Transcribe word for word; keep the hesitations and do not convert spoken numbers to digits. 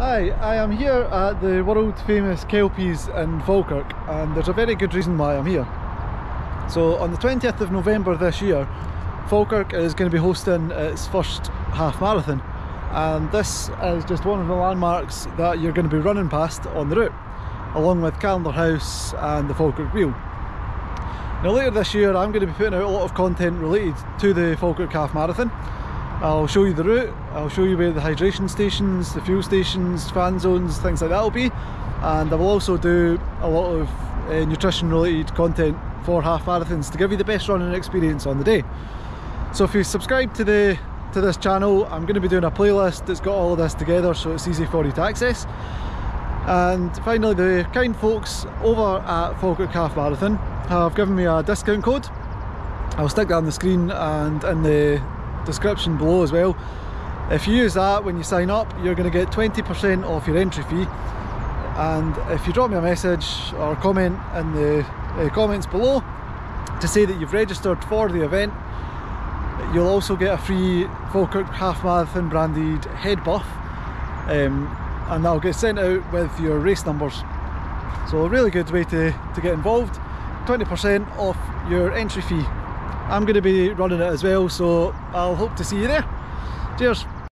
Hi, I am here at the world famous Kelpies in Falkirk, and there's a very good reason why I'm here. So on the twentieth of November this year, Falkirk is going to be hosting its first half marathon, and this is just one of the landmarks that you're going to be running past on the route, along with Calendar House and the Falkirk Wheel. Now later this year I'm going to be putting out a lot of content related to the Falkirk Half Marathon. I'll show you the route, I'll show you where the hydration stations, the fuel stations, fan zones, things like that will be, and I will also do a lot of uh, nutrition related content for half marathons to give you the best running experience on the day. So if you subscribe to the to this channel, I'm going to be doing a playlist that's got all of this together so it's easy for you to access. And finally, the kind folks over at Falkirk Half Marathon have given me a discount code. I'll stick that on the screen and in the description below as well. If you use that when you sign up, you're going to get twenty percent off your entry fee, and if you drop me a message or comment in the uh, comments below to say that you've registered for the event, you'll also get a free Falkirk Half Marathon branded head buff, um, and that'll get sent out with your race numbers. So a really good way to, to get involved. twenty percent off your entry fee. I'm going to be running it as well, so I'll hope to see you there. Cheers!